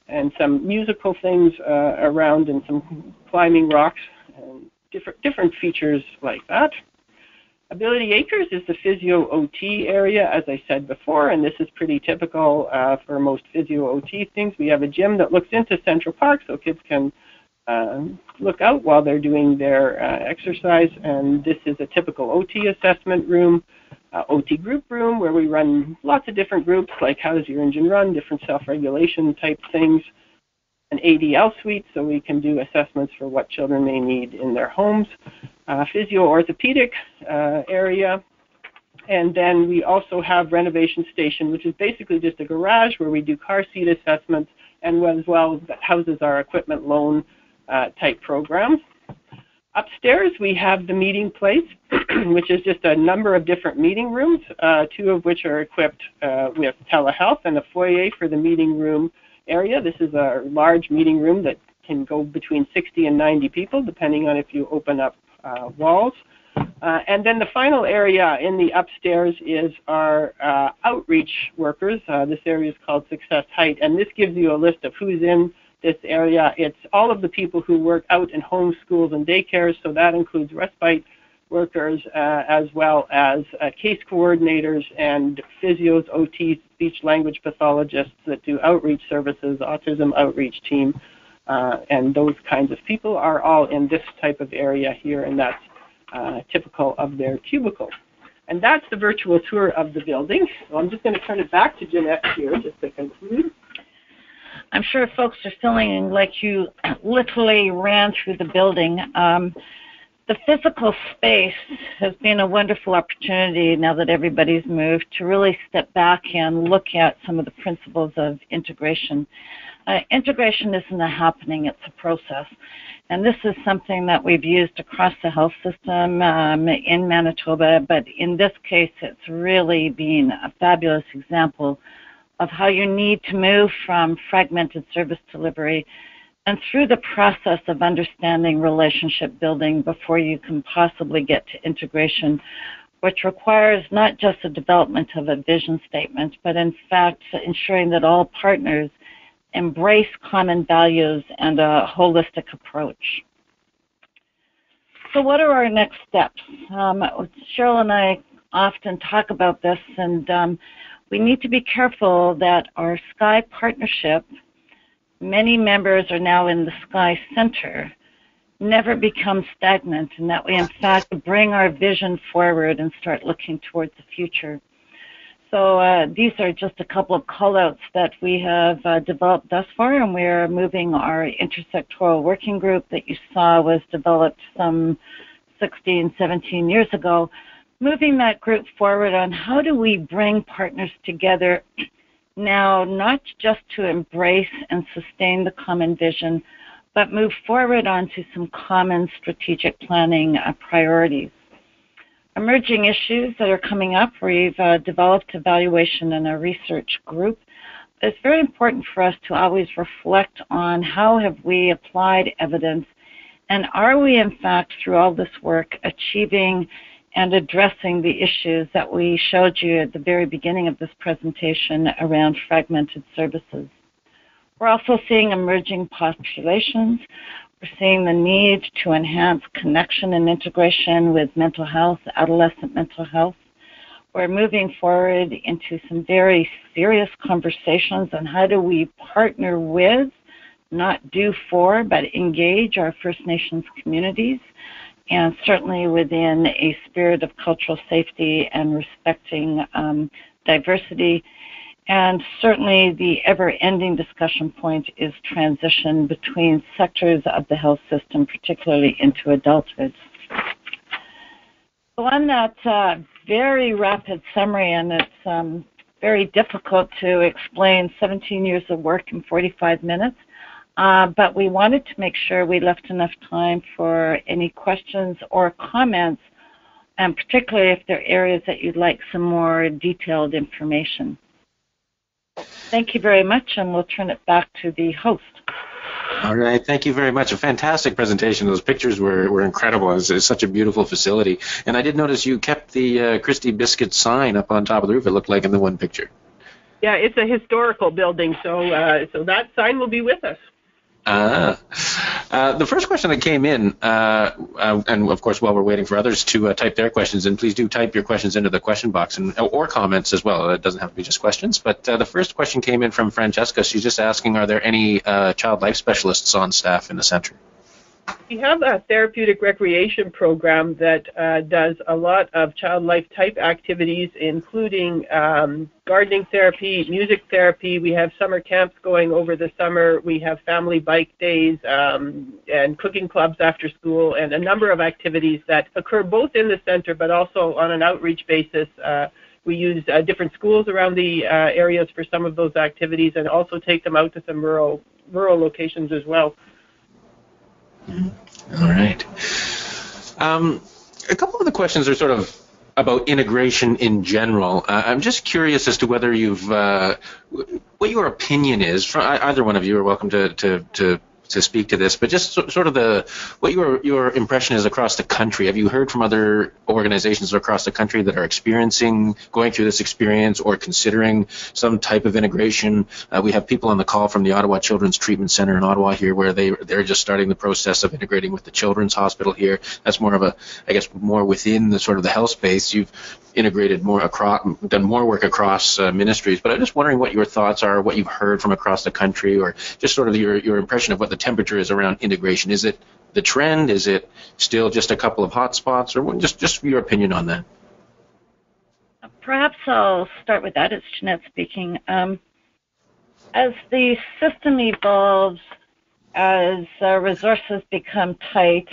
And some musical things around, and some climbing rocks, and different features like that. Ability Acres is the physio OT area, as I said before, and this is pretty typical for most physio OT things. We have a gym that looks into Central Park, so kids can look out while they're doing their exercise, and this is a typical OT assessment room. OT group room where we run lots of different groups, like how does your engine run, different self-regulation type things. An ADL suite, so we can do assessments for what children may need in their homes. Physio-orthopedic area. And then we also have renovation station, which is basically just a garage where we do car seat assessments and as well that houses our equipment loan type programs. Upstairs we have the meeting place, which is just a number of different meeting rooms, two of which are equipped with telehealth, and a foyer for the meeting room area. This is a large meeting room that can go between 60 and 90 people, depending on if you open up walls. And then the final area in the upstairs is our outreach workers. This area is called Success Height, and this gives you a list of who's in this area. It's all of the people who work out in homes, schools, and daycares, so that includes respite workers as well as case coordinators and physios, OTs, speech-language pathologists that do outreach services, autism outreach team, and those kinds of people are all in this type of area here, and that's typical of their cubicle. And that's the virtual tour of the building. So I'm just going to turn it back to Jeanette here just to conclude. I'm sure folks are feeling like you literally ran through the building. The physical space has been a wonderful opportunity now that everybody's moved to really step back and look at some of the principles of integration. Integration isn't a happening, it's a process. And this is something that we've used across the health system in Manitoba, but in this case, it's really been a fabulous example of how you need to move from fragmented service delivery and through the process of understanding relationship building before you can possibly get to integration, which requires not just the development of a vision statement, but in fact ensuring that all partners embrace common values and a holistic approach. So what are our next steps? Cheryl and I often talk about this, and we need to be careful that our SCI partnership, many members are now in the SCI Center, never become stagnant, and that we in fact bring our vision forward and start looking towards the future. So these are just a couple of call-outs that we have developed thus far, and we are moving our intersectoral working group that you saw was developed some 16, 17 years ago, moving that group forward on how do we bring partners together now, not just to embrace and sustain the common vision, but move forward onto some common strategic planning priorities. Emerging issues that are coming up, we've developed evaluation in our research group. It's very important for us to always reflect on how have we applied evidence, and are we in fact through all this work achieving and addressing the issues that we showed you at the very beginning of this presentation around fragmented services. We're also seeing emerging populations. We're seeing the need to enhance connection and integration with mental health, adolescent mental health. We're moving forward into some very serious conversations on how do we partner with, not do for, but engage our First Nations communities, and certainly within a spirit of cultural safety and respecting diversity. And certainly the ever-ending discussion point is transition between sectors of the health system, particularly into adulthood. So on that very rapid summary, and it's very difficult to explain 17 years of work in 45 minutes, but we wanted to make sure we left enough time for any questions or comments, and particularly if there are areas that you'd like some more detailed information. Thank you very much, and we'll turn it back to the host. All right, thank you very much. A fantastic presentation. Those pictures were incredible. It's such a beautiful facility. And I did notice you kept the Christie Biscuit sign up on top of the roof, it looked like in the one picture. Yeah, it's a historical building, so that sign will be with us. The first question that came in, and of course while we're waiting for others to type their questions in, please do type your questions into the question box, and or comments as well. It doesn't have to be just questions, but the first question came in from Francesca. She's just asking, are there any child life specialists on staff in the center? We have a therapeutic recreation program that does a lot of child life type activities, including gardening therapy, music therapy. We have summer camps going over the summer. We have family bike days and cooking clubs after school, and a number of activities that occur both in the center but also on an outreach basis. We use different schools around the areas for some of those activities, and also take them out to some rural locations as well. All right. A couple of the questions are sort of about integration in general. I'm just curious as to whether you've, what your opinion is. From either one of you are welcome to speak to this, but just sort of what your impression is across the country. Have you heard from other organizations across the country that are going through this experience or considering some type of integration? We have people on the call from the Ottawa Children's Treatment Center in Ottawa here, where they're just starting the process of integrating with the Children's Hospital here. That's more of a, I guess, more within the sort of the health space. You've integrated more across, done more work across ministries, but I'm just wondering what your thoughts are, what you've heard from across the country, or just sort of your impression of what the temperature is around integration. Is it the trend? Is it still just a couple of hot spots? Or just your opinion on that. Perhaps I'll start with that. It's Jeanette speaking. As the system evolves, as resources become tight,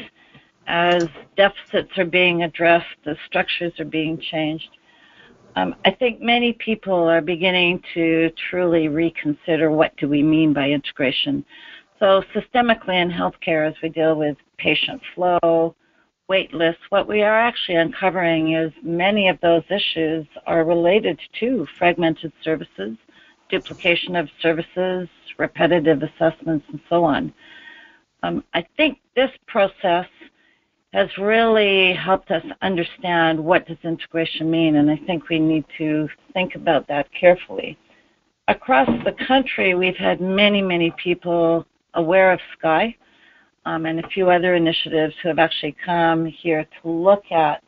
as deficits are being addressed, the structures are being changed, I think many people are beginning to truly reconsider what do we mean by integration. So systemically in healthcare, as we deal with patient flow, wait lists, what we are actually uncovering is many of those issues are related to fragmented services, duplication of services, repetitive assessments, and so on. I think this process has really helped us understand what does integration mean, and I think we need to think about that carefully. Across the country, we've had many, many people aware of SKY and a few other initiatives who have actually come here to look at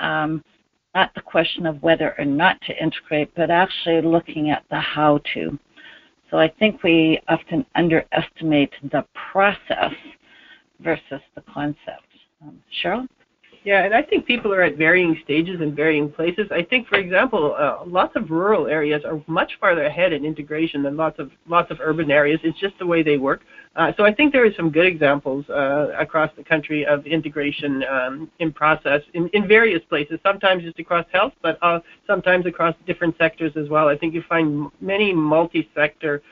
not the question of whether or not to integrate, but actually looking at the how to. So I think we often underestimate the process versus the concept. Cheryl? Yeah, and I think people are at varying stages and varying places. I think, for example, lots of rural areas are much farther ahead in integration than lots of urban areas. It's just the way they work. So I think there are some good examples across the country of integration in process in various places, sometimes just across health, but sometimes across different sectors as well. I think you find many multi-sector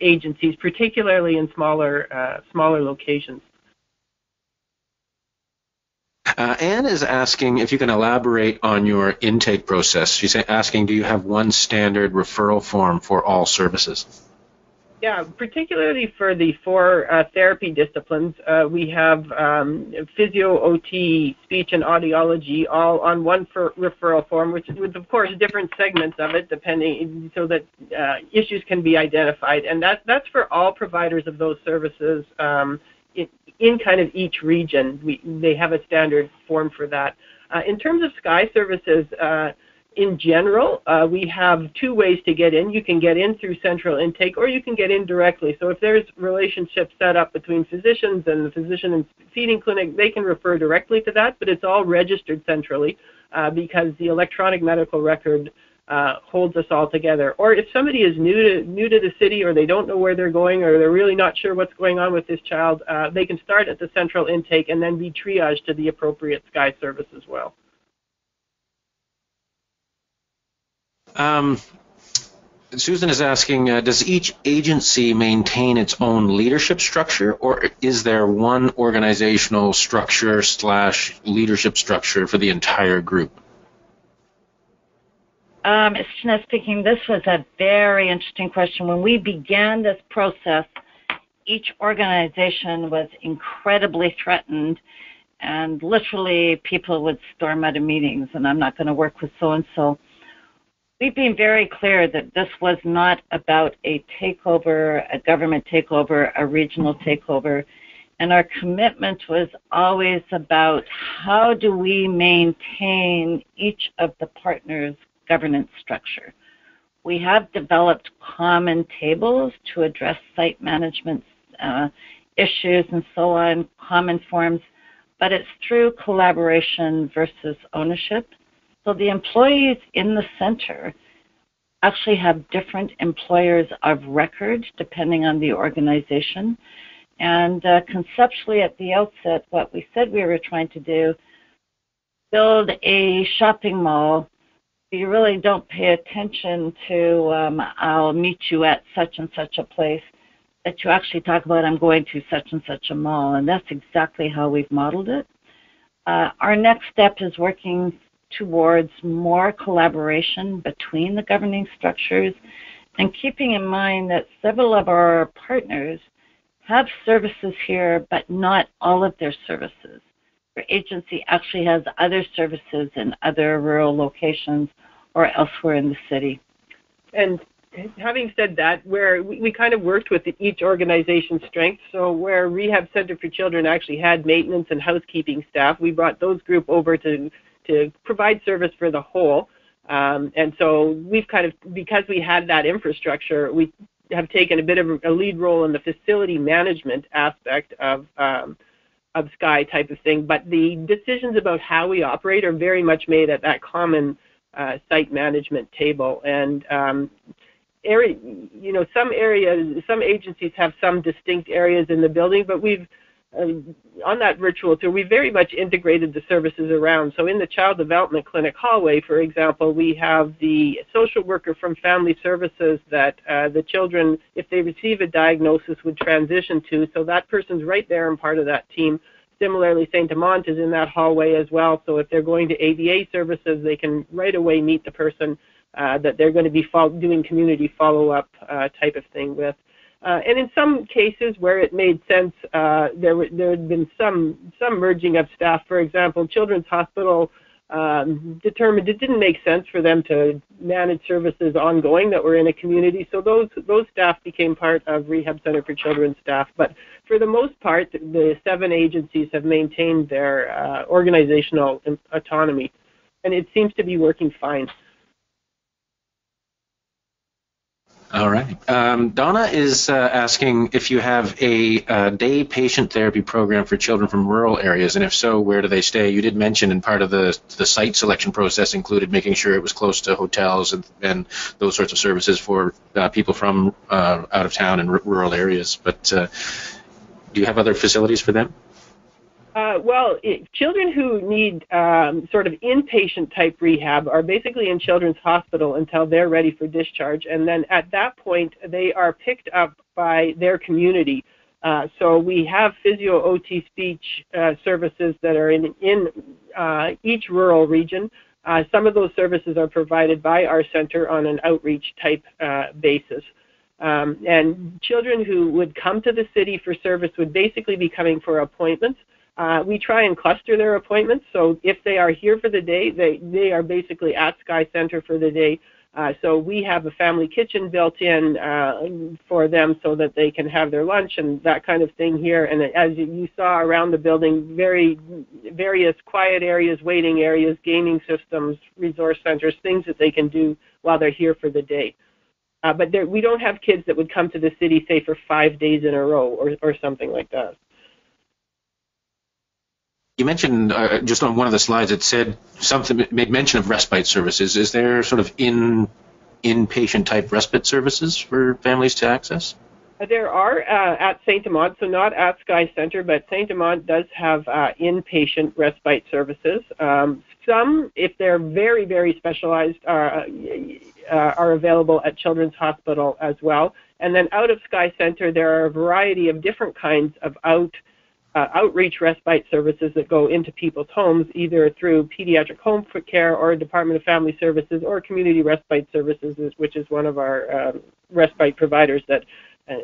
agencies, particularly in smaller locations. Anne is asking if you can elaborate on your intake process. She's asking, do you have one standard referral form for all services? Yeah, particularly for the four therapy disciplines, we have physio, OT, speech, and audiology all on one referral form, which with, of course, different segments of it, depending, so that issues can be identified. And that's for all providers of those services. In kind of each region, they have a standard form for that. In terms of SKY services, in general, we have two ways to get in. You can get in through central intake, or you can get in directly. So if there's relationships set up between physicians and the physician and feeding clinic, they can refer directly to that, but it's all registered centrally because the electronic medical record holds us all together. Or if somebody is new to the city, or they don't know where they're going, or they're really not sure what's going on with this child, they can start at the central intake and then be triaged to the appropriate SKY service as well. Susan is asking, does each agency maintain its own leadership structure, or is there one organizational structure / leadership structure for the entire group? It's Jeanette speaking. This was a very interesting question. When we began this process, each organization was incredibly threatened, and literally people would storm out of meetings, and I'm not going to work with so-and-so. We've been very clear that this was not about a takeover, a government takeover, a regional takeover, and our commitment was always about how do we maintain each of the partners' governance structure. We have developed common tables to address site management issues and so on, common forms, but it's through collaboration versus ownership. So the employees in the center actually have different employers of record depending on the organization. And conceptually at the outset, what we said we were trying to do, build a shopping mall. You really don't pay attention to I'll meet you at such and such a place, that you actually talk about I'm going to such and such a mall, and that's exactly how we've modeled it. Our next step is working towards more collaboration between the governing structures and keeping in mind that several of our partners have services here, but not all of their services. Their agency actually has other services in other rural locations or elsewhere in the city. And having said that, where we kind of worked with each organization's strengths, so where Rehab Center for Children actually had maintenance and housekeeping staff, we brought those group over to provide service for the whole. And so we've kind of, because we had that infrastructure, we have taken a bit of a lead role in the facility management aspect of Sky type of thing. But the decisions about how we operate are very much made at that common site management table. And area, you know, some areas, some agencies have some distinct areas in the building, but we've on that virtual tour, we very much integrated the services around. So in the Child Development Clinic hallway, for example, we have the social worker from Family Services that the children, if they receive a diagnosis, would transition to. So that person's right there and part of that team. Similarly, St. Amant is in that hallway as well. So if they're going to ABA services, they can right away meet the person that they're going to be doing community follow-up type of thing with. And in some cases where it made sense, there had been some merging of staff. For example, Children's Hospital determined it didn't make sense for them to manage services ongoing that were in a community. So those staff became part of Rehab Center for Children staff. But for the most part, the seven agencies have maintained their organizational autonomy, and it seems to be working fine. All right. Donna is asking if you have a day patient therapy program for children from rural areas, and if so, where do they stay? You did mention in part of the site selection process included making sure it was close to hotels and those sorts of services for people from out of town and rural areas, but do you have other facilities for them? Children who need sort of inpatient type rehab are basically in Children's Hospital until they're ready for discharge, and then at that point they are picked up by their community. So we have physio, OT, speech services that are in each rural region. Some of those services are provided by our center on an outreach type basis. And children who would come to the city for service would basically be coming for appointments. We try and cluster their appointments, so if they are here for the day, they are basically at Sky Centre for the day. So we have a family kitchen built in for them so that they can have their lunch and that kind of thing here. And as you saw around the building, very various quiet areas, waiting areas, gaming systems, resource centres, things that they can do while they're here for the day. But we don't have kids that would come to the city, say, for 5 days in a row or something like that. You mentioned just on one of the slides it said something made mention of respite services. Is there sort of inpatient type respite services for families to access? There are at St. Amant, so not at Sky Centre, but St. Amant does have inpatient respite services. Some, if they're very, very specialized, are available at Children's Hospital as well. And then out of Sky Centre, there are a variety of different kinds of outreach respite services that go into people's homes, either through pediatric home care or Department of Family Services or Community Respite Services, which is one of our respite providers that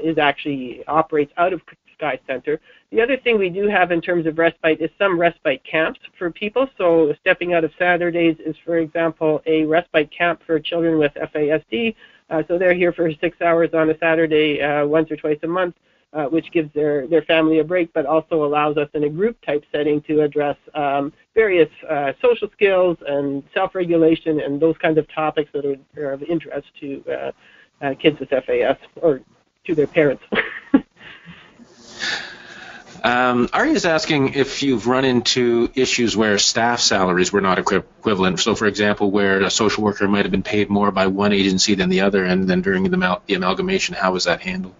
is actually operates out of Sky Centre. The other thing we do have in terms of respite is some respite camps for people. So Stepping Out of Saturdays is, for example, a respite camp for children with FASD. So they're here for 6 hours on a Saturday once or twice a month. Which gives their family a break, but also allows us in a group-type setting to address various social skills and self-regulation and those kinds of topics that are of interest to kids with FAS or to their parents. Arya's asking if you've run into issues where staff salaries were not equivalent. So, for example, where a social worker might have been paid more by one agency than the other, and then during the amalgamation, how was that handled?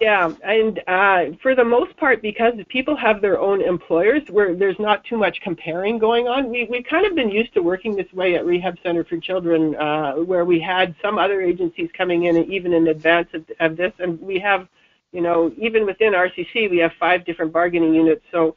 Yeah, and for the most part, because people have their own employers, where there's not too much comparing going on, we've kind of been used to working this way at Rehab Center for Children, where we had some other agencies coming in, even in advance of this, and we have, you know, even within RCC, we have 5 different bargaining units. So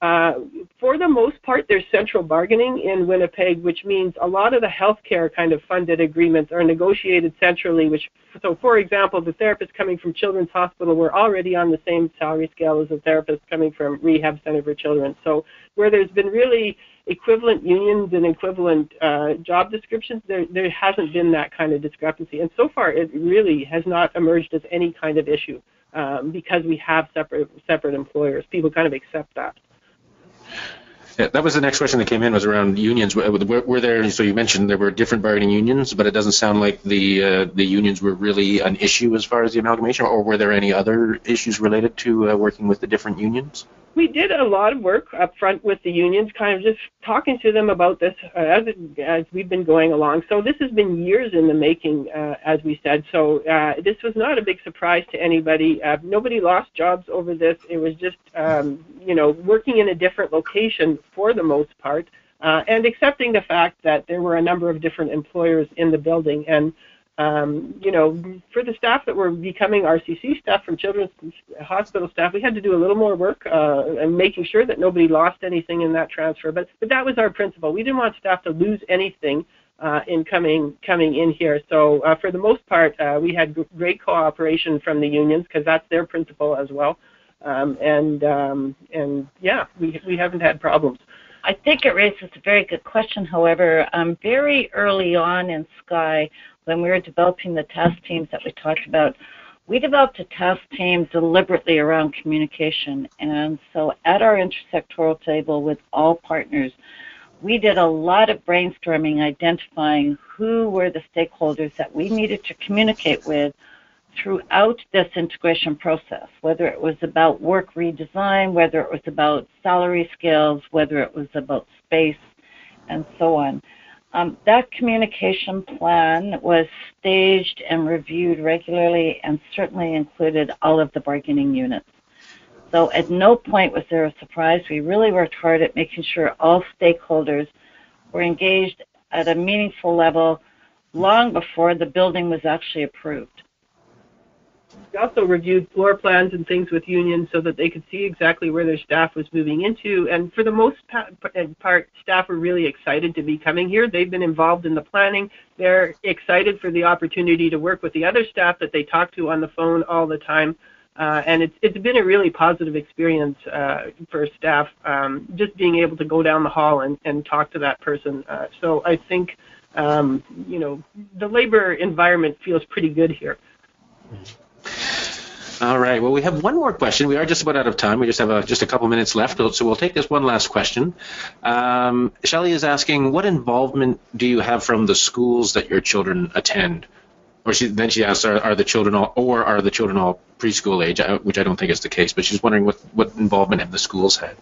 for the most part, there's central bargaining in Winnipeg, which means a lot of the healthcare kind of funded agreements are negotiated centrally, which, so for example, the therapists coming from Children's Hospital were already on the same salary scale as the therapists coming from Rehab Center for Children. So where there's been really equivalent unions and equivalent job descriptions, there hasn't been that kind of discrepancy. And so far, it really has not emerged as any kind of issue. Because we have separate employers, people kind of accept that. Yeah, that was the next question that came in, was around unions. Were there? So you mentioned there were different bargaining unions, but it doesn't sound like the unions were really an issue as far as the amalgamation. Or were there any other issues related to working with the different unions? We did a lot of work up front with the unions, kind of just talking to them about this as we've been going along. So this has been years in the making, as we said. So this was not a big surprise to anybody. Nobody lost jobs over this. It was just, you know, working in a different location for the most part, and accepting the fact that there were a number of different employers in the building. And you know, for the staff that were becoming RCC staff from Children's Hospital staff, we had to do a little more work and making sure that nobody lost anything in that transfer. But that was our principle. We didn't want staff to lose anything in coming in here. So for the most part, we had great cooperation from the unions, because that's their principle as well. And yeah, we haven't had problems. I think it raises a very good question. However, very early on in Sky, when we were developing the task teams that we talked about, we developed a task team deliberately around communication. And so at our intersectoral table with all partners, we did a lot of brainstorming, identifying who were the stakeholders that we needed to communicate with throughout this integration process, whether it was about work redesign, whether it was about salary scales, whether it was about space, and so on. That communication plan was staged and reviewed regularly and certainly included all of the bargaining units. So at no point was there a surprise. We really worked hard at making sure all stakeholders were engaged at a meaningful level long before the building was actually approved. We also reviewed floor plans and things with unions so that they could see exactly where their staff was moving into. And for the most part, staff were really excited to be coming here. They've been involved in the planning. They're excited for the opportunity to work with the other staff that they talk to on the phone all the time. And it's been a really positive experience for staff, just being able to go down the hall and talk to that person. So I think, you know, the labor environment feels pretty good here. All right. Well, we have one more question. We are just about out of time. We just have just a couple minutes left, so we'll take this one last question. Shelley is asking, what involvement do you have from the schools that your children attend? Or she asks, are the children all preschool age? Which I don't think is the case. But she's wondering what involvement have the schools had?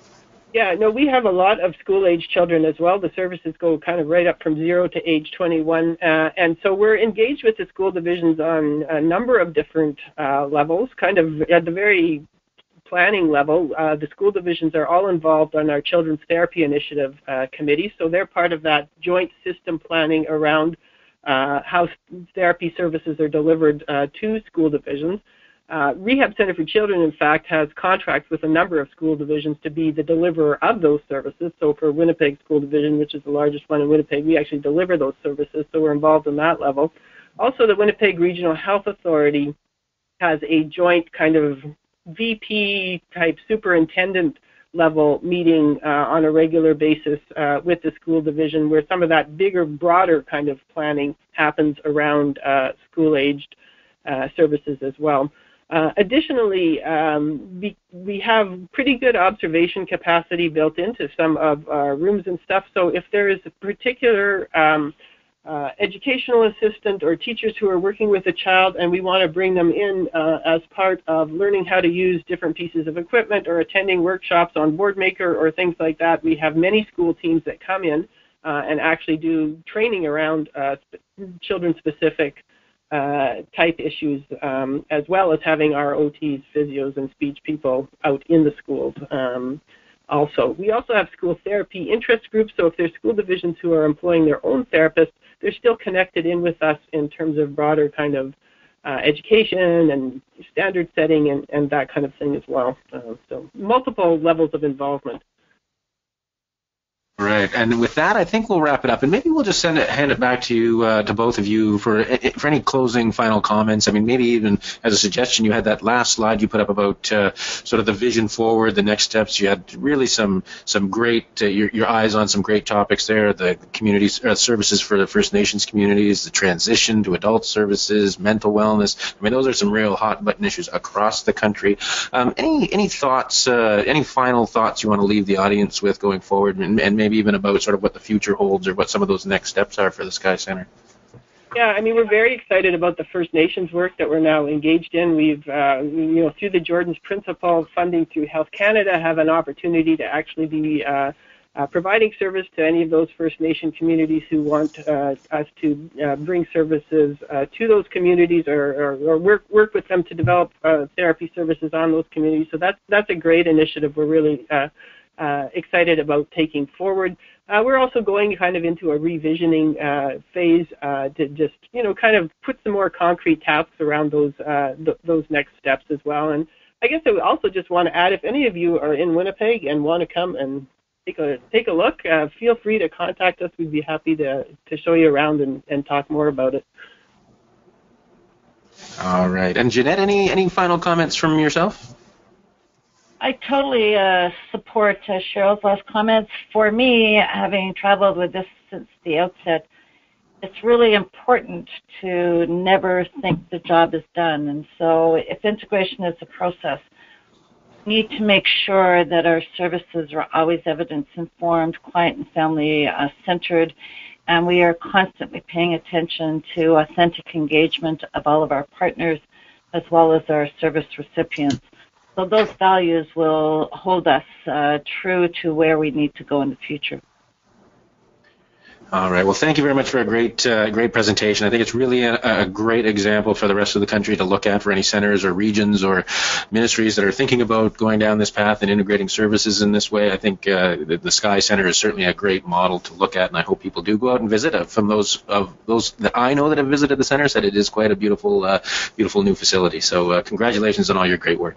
Yeah, no, we have a lot of school-age children as well. The services go kind of right up from 0 to age 21. And so we're engaged with the school divisions on a number of different levels, kind of at the very planning level. The school divisions are all involved on our Children's Therapy Initiative committee. So they're part of that joint system planning around how therapy services are delivered to school divisions. Rehab Center for Children, in fact, has contracts with a number of school divisions to be the deliverer of those services. So for Winnipeg School Division, which is the largest one in Winnipeg, we actually deliver those services, so we're involved in that level. Also, the Winnipeg Regional Health Authority has a joint kind of VP-type superintendent level meeting on a regular basis with the school division, where some of that bigger, broader kind of planning happens around school-aged services as well. Additionally, we have pretty good observation capacity built into some of our rooms and stuff, so if there is a particular educational assistant or teachers who are working with a child, and we want to bring them in as part of learning how to use different pieces of equipment or attending workshops on BoardMaker or things like that. We have many school teams that come in and actually do training around children-specific type issues, as well as having our OTs, physios, and speech people out in the schools. Also, we also have school therapy interest groups, so if there's school divisions who are employing their own therapists, they're still connected in with us in terms of broader kind of education and standard setting and that kind of thing as well. So multiple levels of involvement. Right, and with that, I think we'll wrap it up, and maybe we'll just hand it back to you, to both of you, for any closing final comments. I mean, maybe even as a suggestion, you had that last slide you put up about sort of the vision forward, the next steps. You had really some great your eyes on some great topics there: the community services for the First Nations communities, the transition to adult services, mental wellness. I mean, those are some real hot button issues across the country. Any thoughts? Any final thoughts you want to leave the audience with going forward, and maybe even about sort of what the future holds or what some of those next steps are for the Sky Centre? Yeah, I mean, we're very excited about the First Nations work that we're now engaged in. We've, through the Jordan's Principle funding through Health Canada, have an opportunity to actually be providing service to any of those First Nation communities who want us to bring services to those communities or work with them to develop therapy services on those communities. So that's a great initiative. We're really excited about taking forward. We're also going kind of into a revisioning phase to just, kind of put some more concrete tasks around those next steps as well. And I guess I would also just want to add, if any of you are in Winnipeg and want to come and take a look, feel free to contact us. We'd be happy to show you around and talk more about it. All right. And Jeanette, any final comments from yourself? I totally support Cheryl's last comments. For me, having traveled with this since the outset, it's really important to never think the job is done. And so if integration is a process, we need to make sure that our services are always evidence-informed, client and family-centered, and we are constantly paying attention to authentic engagement of all of our partners as well as our service recipients. So those values will hold us true to where we need to go in the future. All right. Well, thank you very much for a great presentation. I think it's really a great example for the rest of the country to look at, for any centers or regions or ministries that are thinking about going down this path and integrating services in this way. I think the Sky Centre is certainly a great model to look at, and I hope people do go out and visit. From those that I know that have visited the centre, said it is quite a beautiful new facility. So congratulations on all your great work.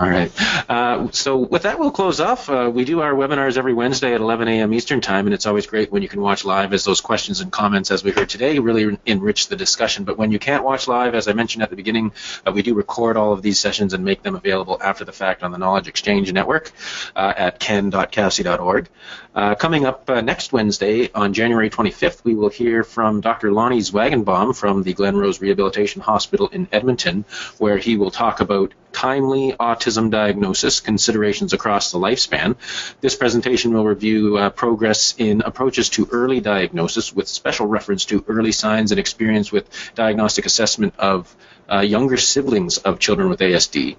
All right. So with that, we'll close off. We do our webinars every Wednesday at 11 a.m. Eastern Time, and it's always great when you can watch live, as those questions and comments, as we heard today, really enrich the discussion. But when you can't watch live, as I mentioned at the beginning, we do record all of these sessions and make them available after the fact on the Knowledge Exchange Network at ken.cafc.org. Coming up next Wednesday, on January 25th, we will hear from Dr. Lonnie Zwagenbaum from the Glenrose Rehabilitation Hospital in Edmonton, where he will talk about timely autism diagnosis, considerations across the lifespan. This presentation will review progress in approaches to early diagnosis, with special reference to early signs and experience with diagnostic assessment of younger siblings of children with ASD.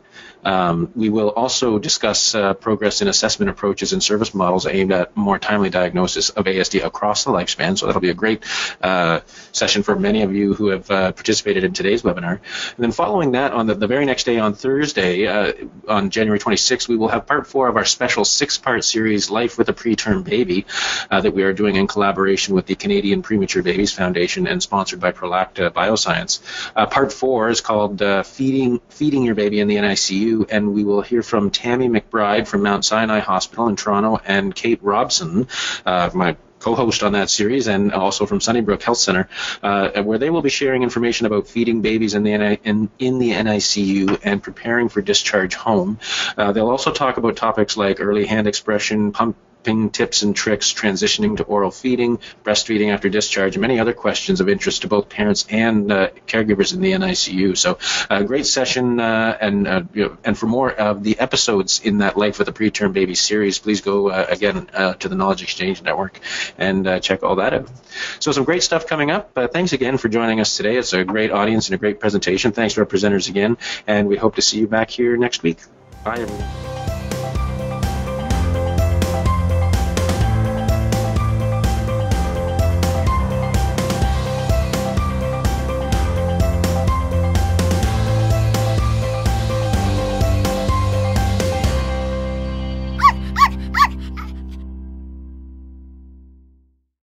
We will also discuss progress in assessment approaches and service models aimed at more timely diagnosis of ASD across the lifespan, so that'll be a great session for many of you who have participated in today's webinar. And then following that, on the very next day, on Thursday, on January 26th, we will have part 4 of our special 6-part series, Life with a Preterm Baby, that we are doing in collaboration with the Canadian Premature Babies Foundation and sponsored by Prolacta Bioscience. Part 4 is called Feeding Your Baby in the NICU, and we will hear from Tammy McBride from Mount Sinai Hospital in Toronto, and Kate Robson, my co-host on that series, and also from Sunnybrook Health Centre, where they will be sharing information about feeding babies in the NICU and preparing for discharge home. They'll also talk about topics like early hand expression, pump tips and tricks, transitioning to oral feeding, breastfeeding after discharge, and many other questions of interest to both parents and caregivers in the NICU. So a great session, and for more of the episodes in that Life with a Preterm Baby series, please go again to the Knowledge Exchange Network and check all that out. So some great stuff coming up. Thanks again for joining us today. It's a great audience and a great presentation. Thanks to our presenters again, and we hope to see you back here next week. Bye, everyone.